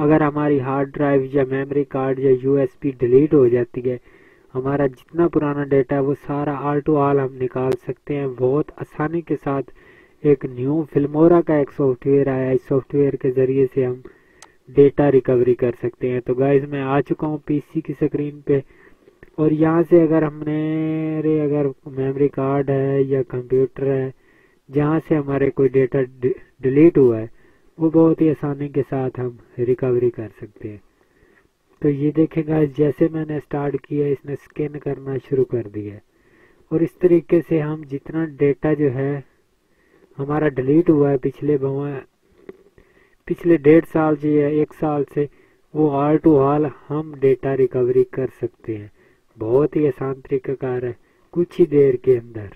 अगर हमारी hard drive या मेमोरी कार्ड या यूएसबी डिलीट हो जाती है, हमारा जितना पुराना डेटा है वो सारा आल टू आल हम निकाल सकते हैं बहुत आसानी के साथ। एक न्यू फिल्मोरा का एक सॉफ्टवेयर आया है, इस सॉफ्टवेयर के ज़रिए से हम डेटा रिकवरी कर सकते हैं। तो गाइस मैं आ चुका हूँ पीसी की स्क्रीन पे और यहाँ से अगर हमने अगर मेमोरी कार्ड है या कंप्यूटर है जहाँ से हमारे कोई डेटा डिलीट हुआ है वो बहुत ही आसानी के साथ हम रिकवरी कर सकते हैं। तो ये देखेगा जैसे मैंने स्टार्ट किया इसने स्कैन करना शुरू कर दिया और इस तरीके से हम जितना डेटा जो है हमारा डिलीट हुआ है पिछले 1.5 साल से या 1 साल से, वो ऑल टू ऑल हम डेटा रिकवरी कर सकते हैं। बहुत ही आसान तरीकाकार है कुछ ही देर के अंदर।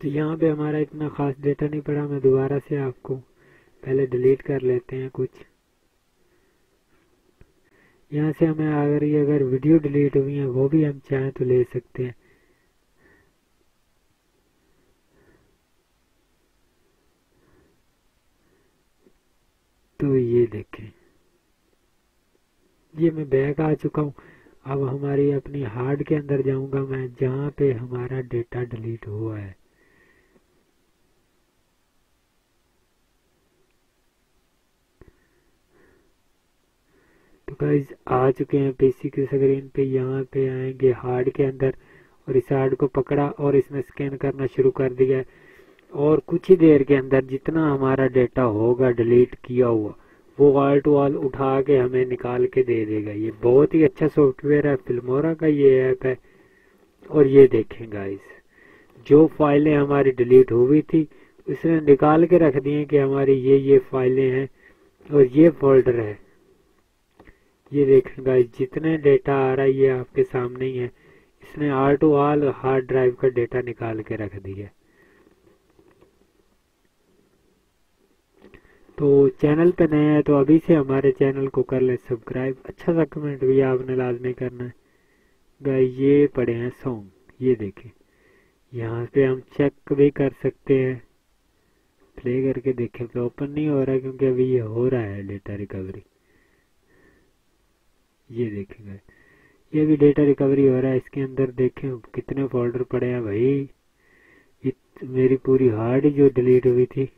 तो यहाँ पे हमारा इतना खास डेटा नहीं पड़ा, मैं दोबारा से आपको पहले डिलीट कर लेते हैं कुछ। यहाँ से हमें अगर वीडियो डिलीट हुई है वो भी हम चाहें तो ले सकते हैं। तो ये देखें ये मैं बैक आ चुका हूँ। अब हमारी अपनी हार्ड के अंदर जाऊँगा मैं जहाँ पे हमारा डेटा डिलीट हुआ है। गाइस आ चुके हैं पीसी की स्क्रीन पे, यहाँ पे आएंगे हार्ड के अंदर और इस हार्ड को पकड़ा और इसने स्कैन करना शुरू कर दिया और कुछ ही देर के अंदर जितना हमारा डेटा होगा डिलीट किया हुआ वो ऑल टू ऑल उठा के हमें निकाल के दे देगा। ये बहुत ही अच्छा सॉफ्टवेयर है, फिल्मोरा का ये ऐप है। और ये देखें गाइस जो फाइलें हमारी डिलीट हुई थी इसने निकाल के रख दिए कि हमारी ये फाइलें हैं और ये फोल्डर है। ये देखें गाइस जितने डेटा आ रहा है ये आपके सामने ही है, इसने आर टू आल हार्ड ड्राइव का डेटा निकाल के रख दिया। तो चैनल पे नए हैं तो अभी से हमारे चैनल को कर ले सब्सक्राइब, अच्छा सा कमेंट भी आपने लाजमी करना है। गाइस ये पड़े हैं सॉन्ग, ये देखें यहाँ पे हम चेक भी कर सकते हैं। प्ले करके देखें तो ओपन नहीं हो रहा क्योंकि अभी ये हो रहा है डेटा रिकवरी। ये देखेंगे ये भी डेटा रिकवरी हो रहा है। इसके अंदर देखें कितने फोल्डर पड़े हैं भाई, मेरी पूरी हार्ड जो डिलीट हुई थी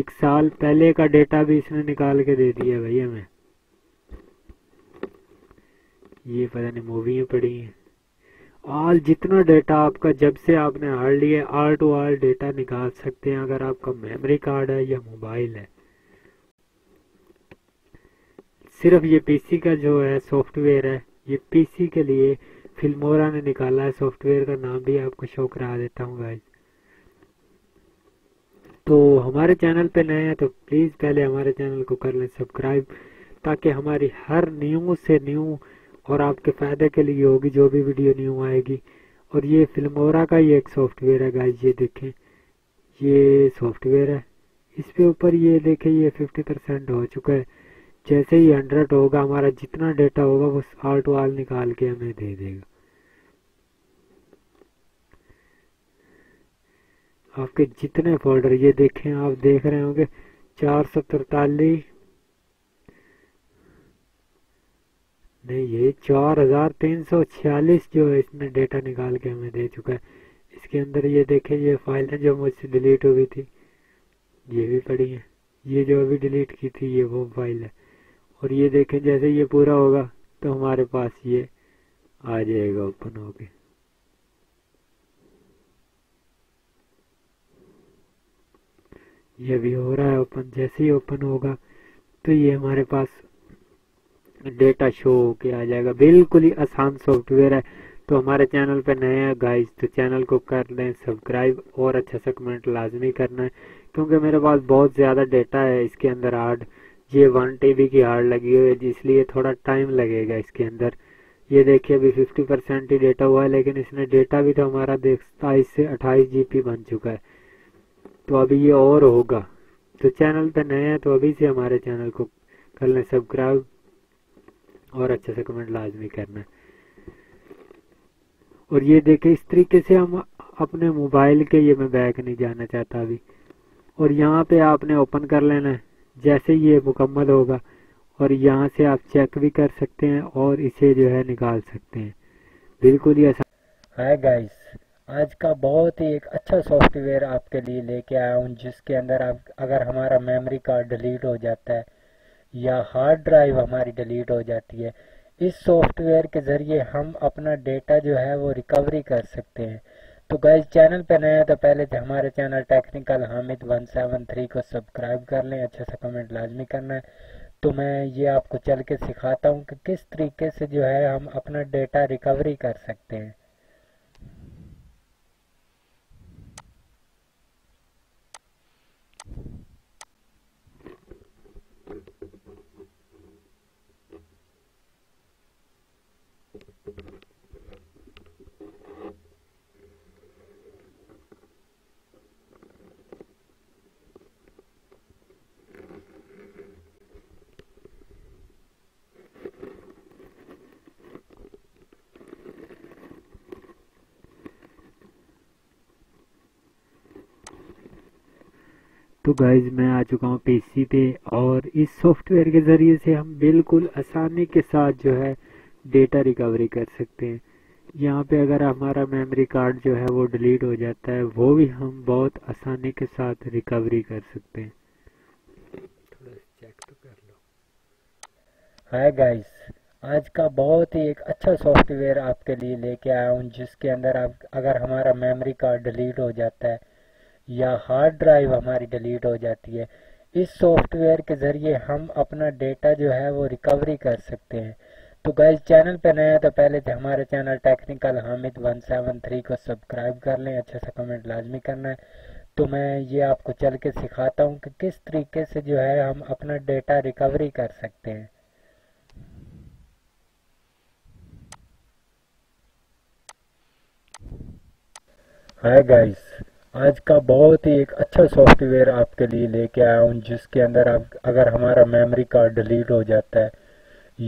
1 साल पहले का डेटा भी इसने निकाल के दे दिया भाई हमें। ये पता नहीं मूवियाँ पड़ी हैं, ऑल जितना डेटा आपका जब से आपने हार्ड लिया ऑल टू ऑल डेटा निकाल सकते हैं अगर आपका मेमोरी कार्ड है या मोबाइल है। सिर्फ ये पीसी का जो है सॉफ्टवेयर है ये पीसी के लिए फिल्मोरा ने निकाला है, सॉफ्टवेयर का नाम भी आपको शो करा देता हूँ गाइस। तो हमारे चैनल पे नए हैं तो प्लीज़ पहले हमारे चैनल को कर लें सब्सक्राइब ताकि हमारी हर न्यू से न्यू और आपके फ़ायदे के लिए होगी जो भी वीडियो न्यू आएगी। और ये फिल्मोरा का ये एक सॉफ्टवेयर है गाइस, ये देखें ये सॉफ्टवेयर है, इसके ऊपर ये देखें ये 50% हो चुका है। जैसे ही 100 होगा हमारा जितना डेटा होगा वो ऑल टू ऑल निकाल के हमें दे देगा आपके जितने फोल्डर। ये देखें आप देख रहे होंगे 443 नहीं ये 4346 जो है इसने डेटा निकाल के हमें दे चुका है। इसके अंदर ये देखें ये फाइलें जो मुझसे डिलीट हुई थी ये भी पड़ी है, ये जो अभी डिलीट की थी ये वो फाइल है। और ये देखें जैसे ये पूरा होगा तो हमारे पास ये आ जाएगा ओपन होके। ये भी हो रहा है ओपन, जैसे ही ओपन होगा तो ये हमारे पास डेटा शो होके आ जाएगा। बिल्कुल ही आसान सॉफ्टवेयर है। तो हमारे चैनल पे नए हैं गाइस तो चैनल को कर लें सब्सक्राइब और अच्छा सा कमेंट लाजमी करना है क्योंकि मेरे पास बहुत ज़्यादा डेटा है इसके अंदर। हार्ड ये 1 TB की हार्ड लगी हुई है इसलिए थोड़ा टाइम लगेगा इसके अंदर। ये देखिए अभी 50% ही डेटा हुआ है लेकिन इसने डेटा भी तो हमारा 27 से 28 GB बन चुका है। तो अभी ये और होगा। तो चैनल पर नए हैं तो अभी से हमारे चैनल को कर लें सब्सक्राइब और अच्छे से कमेंट लाजमी करना। और ये देखें इस तरीके से हम अपने मोबाइल के, ये मैं बैक नहीं जाना चाहता अभी, और यहाँ पे आपने ओपन कर लेना है जैसे ये मुकम्मल होगा, और यहाँ से आप चेक भी कर सकते हैं और इसे जो है निकाल सकते हैं बिल्कुल ही आसान। हाय गाइस, आज का बहुत ही एक अच्छा सॉफ्टवेयर आपके लिए लेके आया हूँ जिसके अंदर आप अगर हमारा मेमोरी कार्ड डिलीट हो जाता है या हार्ड ड्राइव हमारी डिलीट हो जाती है, इस सॉफ्टवेयर के ज़रिए हम अपना डेटा जो है वो रिकवरी कर सकते हैं। तो गाइस चैनल पर नए हैं तो पहले हमारे चैनल टेक्निकल हामिद 173 को सब्सक्राइब कर लें, अच्छे से कमेंट लाजमी करना है। तो मैं ये आपको चल के सिखाता हूँ कि किस तरीके से जो है हम अपना डेटा रिकवरी कर सकते हैं। तो गाइज मैं आ चुका हूँ पीसी पे, और इस सॉफ्टवेयर के ज़रिए से हम बिल्कुल आसानी के साथ जो है डेटा रिकवरी कर सकते हैं। यहाँ पे अगर हमारा मेमोरी कार्ड जो है वो डिलीट हो जाता है वो भी हम बहुत आसानी के साथ रिकवरी कर सकते हैं। थोड़ा चेक तो कर लो। हाय गाइज, आज का बहुत ही एक अच्छा सॉफ्टवेयर आपके लिए लेके आया हूँ जिसके अंदर आप अगर हमारा मेमोरी कार्ड डिलीट हो जाता है या हार्ड ड्राइव हमारी डिलीट हो जाती है, इस सॉफ्टवेयर के ज़रिए हम अपना डेटा जो है वो रिकवरी कर सकते हैं। तो गाइस चैनल पर नए हैं तो पहले हमारे चैनल टेक्निकल हामिद 173 को सब्सक्राइब कर लें, अच्छे से कमेंट लाजमी करना है। तो मैं ये आपको चल के सिखाता हूँ कि किस तरीके से जो है हम अपना डेटा रिकवरी कर सकते हैं। हाय गाइस, आज का बहुत ही एक अच्छा सॉफ्टवेयर आपके लिए लेके आया हूँ जिसके अंदर आप अगर हमारा मेमोरी कार्ड डिलीट हो जाता है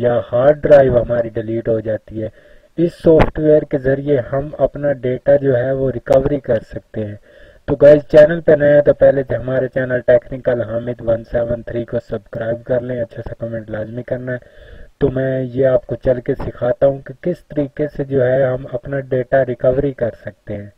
या हार्ड ड्राइव हमारी डिलीट हो जाती है, इस सॉफ्टवेयर के ज़रिए हम अपना डेटा जो है वो रिकवरी कर सकते हैं। तो गाइस चैनल पर नए हैं तो पहले हमारे चैनल टेक्निकल हामिद 173 को सब्सक्राइब कर लें, अच्छे से कमेंट लाजमी करना है। तो मैं ये आपको चल के सिखाता हूँ कि किस तरीके से जो है हम अपना डेटा रिकवरी कर सकते हैं।